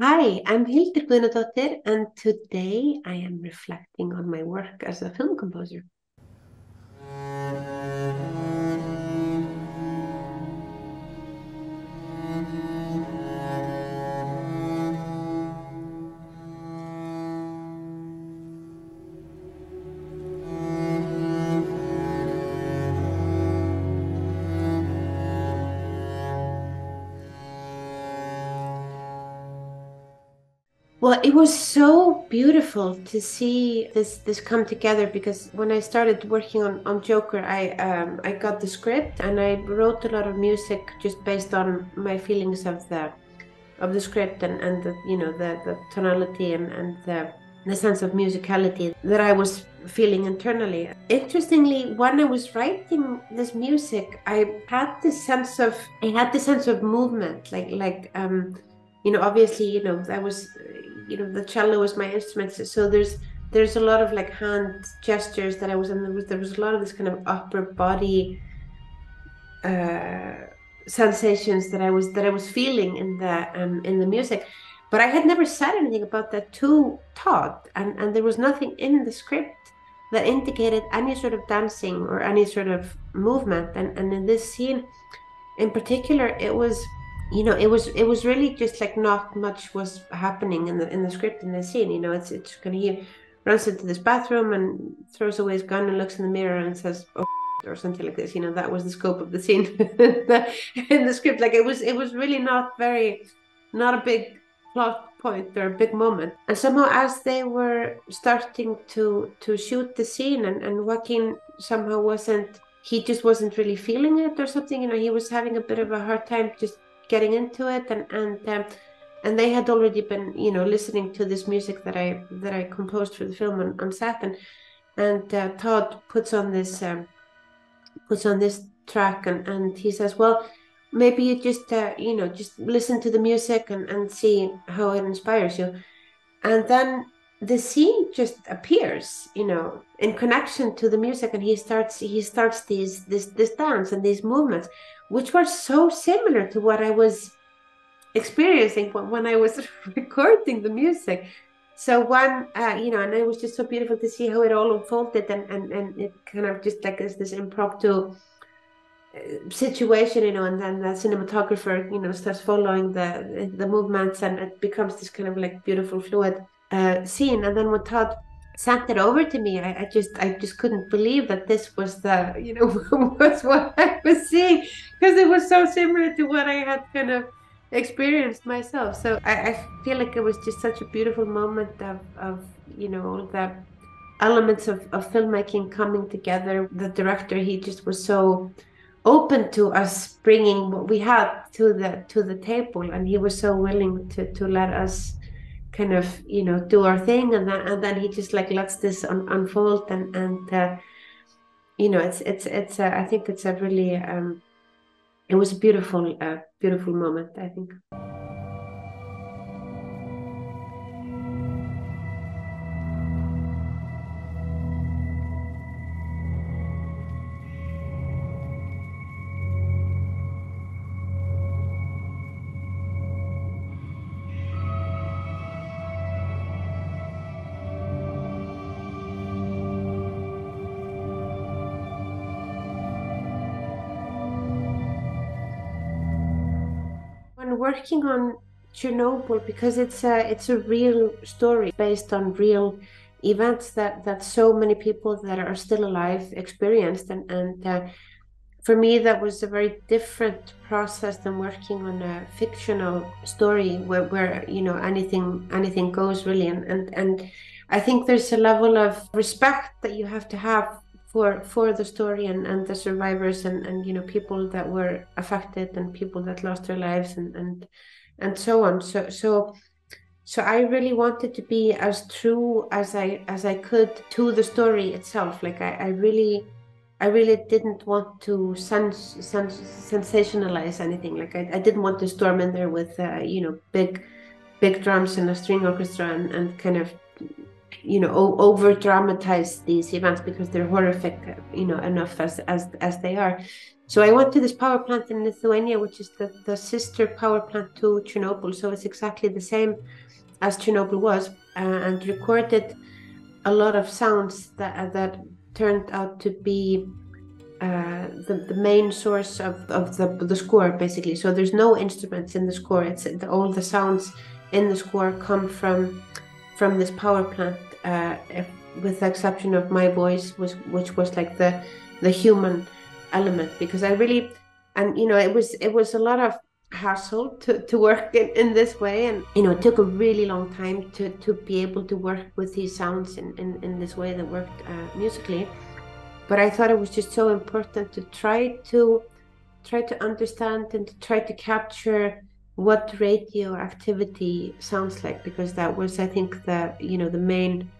Hi, I'm Hildur Guðnadóttir, and today I am reflecting on my work as a film composer. Well, it was so beautiful to see this come together, because when I started working on Joker, I got the script and I wrote a lot of music just based on my feelings of the script and the, you know, the tonality and the sense of musicality that I was feeling internally. Interestingly, when I was writing this music, I had this sense of movement, obviously, I was. The cello was my instrument, so there's a lot of like hand gestures that I was in. There was a lot of this kind of upper body sensations that I was feeling in the music, but I had never said anything about that to Todd, and there was nothing in the script that indicated any sort of dancing or any sort of movement, and in this scene in particular, it was. It was really just like not much was happening in the script in the scene. It's kind of he runs into this bathroom and throws away his gun and looks in the mirror and says, "Oh," or something like this. That was the scope of the scene in the script. It was really not a big plot point or a big moment. And somehow, as they were starting to shoot the scene, and Joaquin somehow wasn't really feeling it or something. He was having a bit of a hard time just getting into it, and they had already been listening to this music that I composed for the film on set, and Todd puts on this track, and he says, well, maybe you just listen to the music and see how it inspires you, and then the scene just appears in connection to the music, and he starts this dance and these movements, which were so similar to what I was experiencing when I was recording the music. So and it was just so beautiful to see how it all unfolded, and it kind of just like this impromptu situation, and then the cinematographer, starts following the movements, and it becomes this kind of like beautiful fluid scene. And then when Todd sent it over to me, I just couldn't believe that this was was what I was seeing, because it was so similar to what I had kind of experienced myself. So I feel like it was just such a beautiful moment of all the elements of filmmaking coming together. The director, he just was so open to us bringing what we had to the table, and he was so willing to let us kind of do our thing, and then he just like lets this unfold, and it's I think it's a really it was a beautiful moment, I think. Working on Chernobyl, because it's a real story based on real events that so many people that are still alive experienced, and for me that was a very different process than working on a fictional story where anything goes, really, and I think there's a level of respect that you have to have for the story and the survivors and people that were affected and people that lost their lives and so on. So I really wanted to be as true as I could to the story itself. I really didn't want to sensationalize anything. I didn't want to storm in there with big drums and a string orchestra and kind of you know, over dramatize these events because they're horrific, you know, enough as they are. So I went to this power plant in Lithuania, which is the sister power plant to Chernobyl. So it's exactly the same as Chernobyl was, and recorded a lot of sounds that turned out to be the main source of the score, basically. So there's no instruments in the score. It's all the sounds in the score come from this power plant, with the exception of my voice, which was like the human element, because I really, and you know, it was a lot of hassle to work in this way, and you know, it took a really long time to be able to work with these sounds in this way that worked musically. But I thought it was just so important to try to understand and to try to capture what radioactivity sounds like, because that was, I think, the main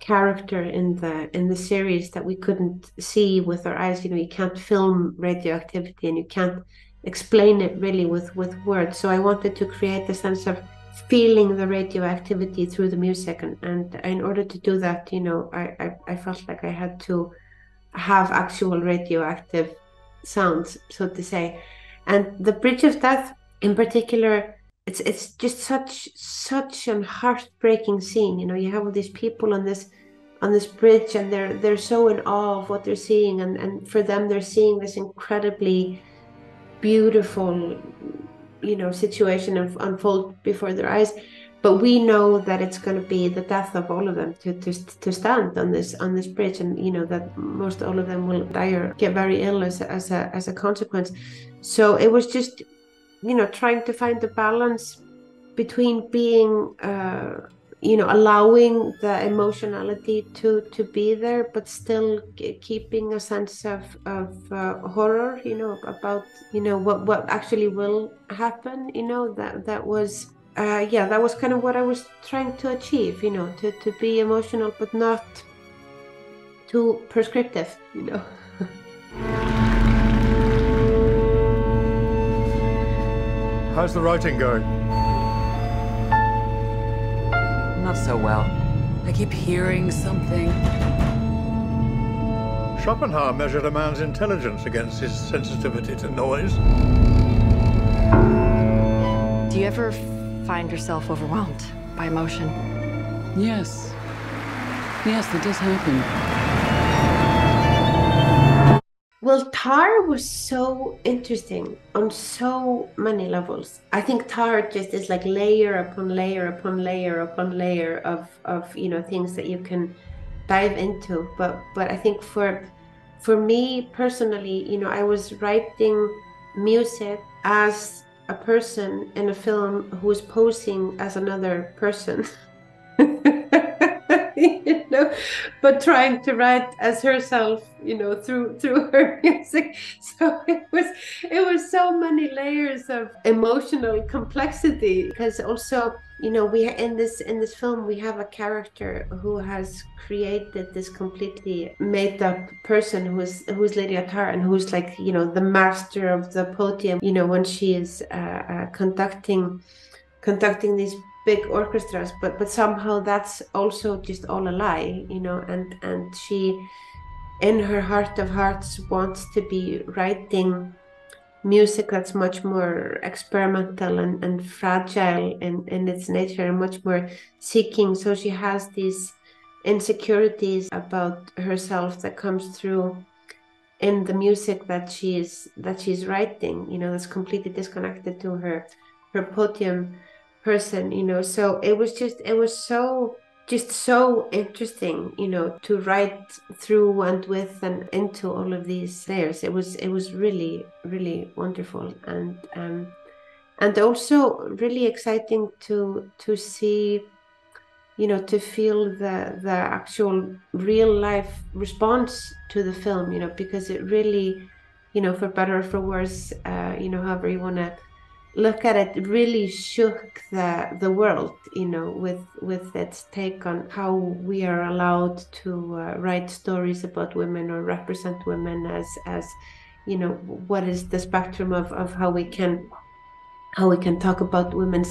character in the series that we couldn't see with our eyes. You know, you can't film radioactivity and you can't explain it really with words. So I wanted to create a sense of feeling the radioactivity through the music, and in order to do that, you know, I felt like I had to have actual radioactive sounds, so to say. And the Bridge of Death in particular, it's just such a heartbreaking scene. You know, you have all these people on this bridge, and they're so in awe of what they're seeing, and for them they're seeing this incredibly beautiful, you know, situation unfold before their eyes. But we know that it's going to be the death of all of them to stand on this bridge, and you know that most all of them will die or get very ill as a consequence. So it was just, you know, trying to find the balance between being, you know, allowing the emotionality to be there, but still keeping a sense of horror, you know, about, you know, what actually will happen. You know, that was, yeah, that was kind of what I was trying to achieve, you know, to be emotional, but not too prescriptive, you know. How's the writing going? Not so well. I keep hearing something. Schopenhauer measured a man's intelligence against his sensitivity to noise. Do you ever find yourself overwhelmed by emotion? Yes. Yes, that does happen. Well, Tár was so interesting on so many levels. I think Tár just is like layer upon layer upon layer upon layer of you know, things that you can dive into. But I think for me personally, you know, I was writing music as a person in a film who is posing as another person. You know, but trying to write as herself, you know, through her music. So it was so many layers of emotional complexity, because also, you know, we in this film we have a character who has created this completely made up person who's Lydia Tár, and who's like, you know, the master of the podium, you know, when she is conducting these big orchestras, but somehow that's also just all a lie, you know, and she, in her heart of hearts, wants to be writing music that's much more experimental and fragile in its nature, and much more seeking. So she has these insecurities about herself that comes through in the music that she's writing, you know, that's completely disconnected to her podium person, you know. So it was so interesting, you know, to write through and with and into all of these layers. It was really, really wonderful, and also really exciting to see, you know, to feel the actual real life response to the film, you know, because it really, you know, for better or for worse, you know, however you want to look at it, really shook the world, you know, with its take on how we are allowed to write stories about women or represent women as you know, what is the spectrum of how we can talk about women's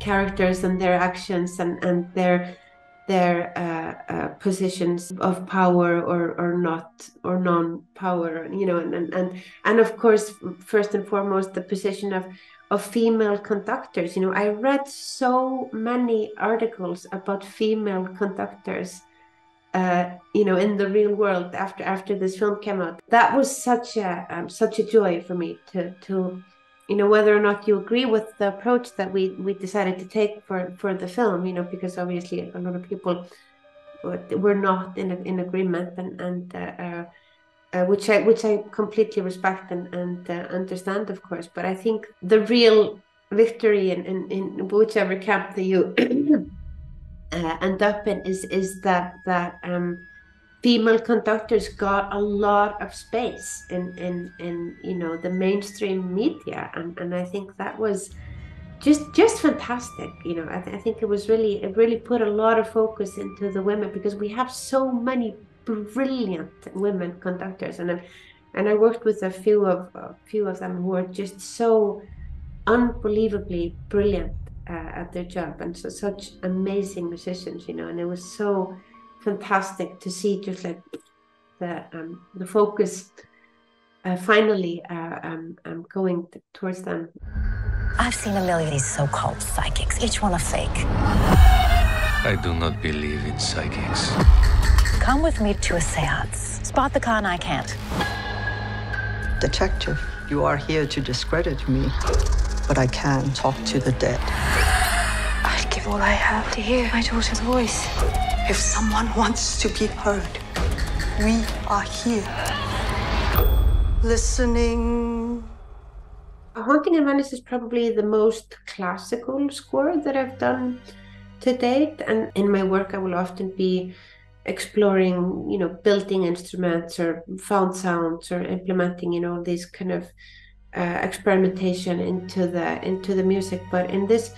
characters and their actions and their their positions of power or not, or non-power, you know, and of course, first and foremost, the position of female conductors. You know, I read so many articles about female conductors, you know, in the real world after this film came out. That was such a joy for me to you know, whether or not you agree with the approach that we decided to take for the film, you know, because obviously a lot of people were not in agreement, which I completely respect and understand, of course. But I think the real victory in whichever camp that you end up in is that female conductors got a lot of space in you know, the mainstream media, and I think that was just fantastic. You know, I think it really put a lot of focus into the women, because we have so many brilliant women conductors, and I worked with a few of them who are just so unbelievably brilliant at their job, and so such amazing musicians, you know, and it was so fantastic to see just like the focus finally going towards them. I've seen a million of these so-called psychics, each one a fake. I do not believe in psychics. Come with me to a seance. Spot the con I can't. Detective, you are here to discredit me, but I can talk to the dead. I'd give all I have to hear my daughter's voice. If someone wants to be heard, we are here. Listening. A Haunting in Venice is probably the most classical score that I've done to date. And in my work, I will often be exploring, you know, building instruments or found sounds, or implementing, you know, these kind of experimentation into the music. But in this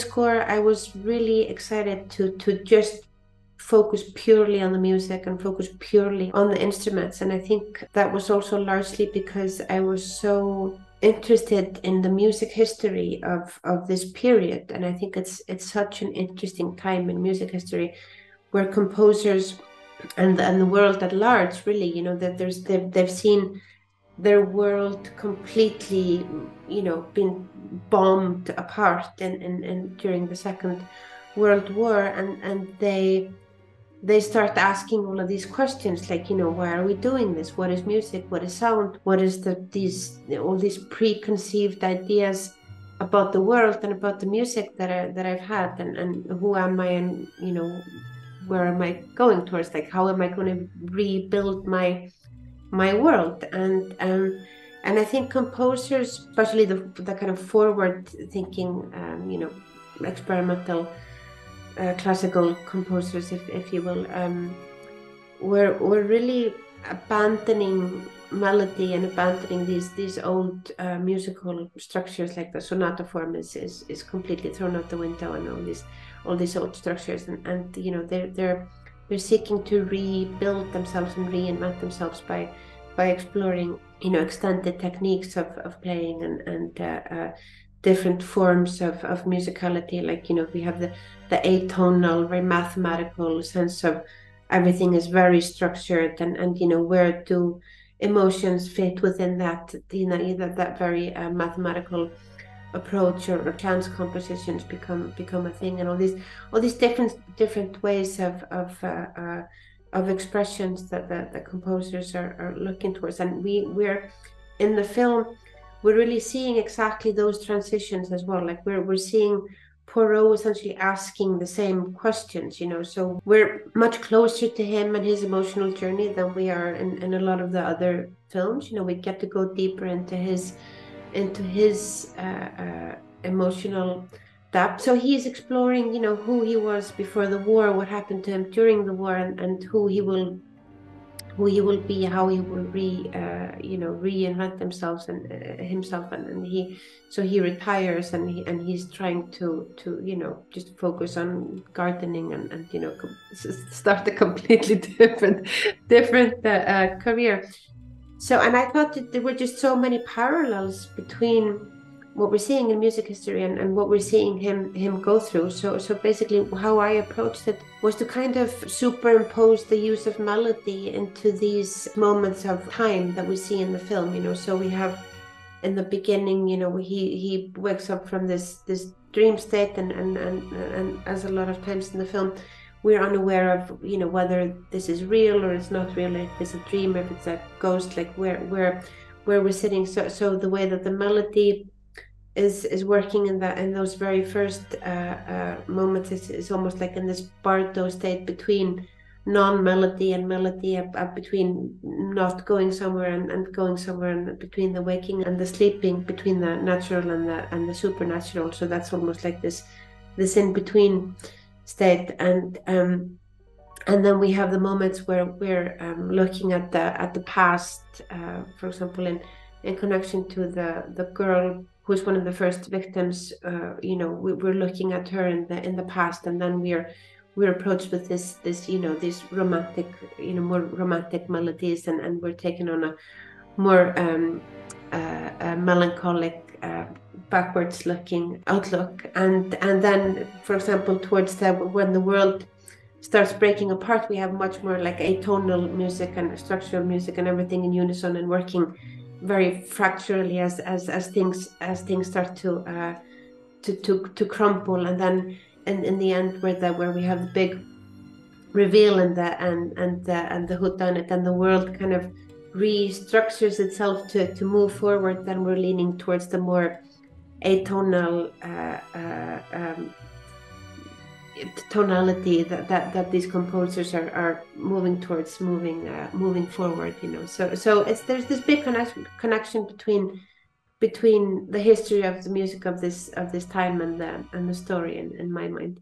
score, I was really excited to just focus purely on the music and focus purely on the instruments. And I think that was also largely because I was so interested in the music history of this period. And I think it's such an interesting time in music history, where composers and the world at large, really, you know, that they've seen their world completely, you know, been bombed apart and during the Second World War, and they start asking all of these questions, like, you know, why are we doing this? What is music? What is sound? What is all these preconceived ideas about the world and about the music that I've had, and who am I, and, you know, where am I going towards? Like, how am I going to rebuild my world? And I think composers, especially the kind of forward-thinking, you know, experimental, classical composers, if you will, were really abandoning melody and abandoning these old musical structures, like the sonata form is completely thrown out the window, and all these old structures, and you know, they're seeking to rebuild themselves and reinvent themselves by exploring, you know, extended techniques of playing and different forms of musicality. Like, you know, we have the atonal, very mathematical sense of everything is very structured, and you know, where do emotions fit within that, you know, either that very mathematical approach or chance compositions become a thing, and all these different ways of expressions that the composers are looking towards. And we're in the film, we're really seeing exactly those transitions as well. Like we're seeing Poirot essentially asking the same questions, you know, so we're much closer to him and his emotional journey than we are in a lot of the other films. You know, we get to go deeper into his emotional depth. So he's exploring, you know, who he was before the war, what happened to him during the war, and who he will be, how he will reinvent themselves and himself, and he, so he retires, and he's trying to you know, just focus on gardening and you know, start a completely different career. So, and I thought that there were just so many parallels between what we're seeing in music history and what we're seeing him go through. So basically how I approached it was to kind of superimpose the use of melody into these moments of time that we see in the film, you know. So we have in the beginning, you know, he wakes up from this dream state, and as a lot of times in the film, we're unaware of, you know, whether this is real or it's not real, if it's a dream, if it's a ghost, like where we're sitting. So the way that the melody is working in those very first moments is almost like in this bardo state between non-melody and melody, between not going somewhere and going somewhere, and between the waking and the sleeping, between the natural and the supernatural. So that's almost like this in-between state. And then we have the moments where we're looking at the past, for example, in connection to the girl who's one of the first victims. You know, we're looking at her in the past, and then we're approached with this, you know, these romantic, you know, more romantic melodies, and we're taken on a more melancholic, backwards-looking outlook. And then, for example, towards when the world starts breaking apart, we have much more like atonal music and structural music and everything in unison and working very fracturally as things start to crumble, and then. And in the end, where we have the big reveal and the whodunit, and the world kind of restructures itself to move forward, then we're leaning towards the more atonal tonality that these composers are moving towards, moving forward, you know. So there's this big connection between the history of the music of this time and the story, in my mind.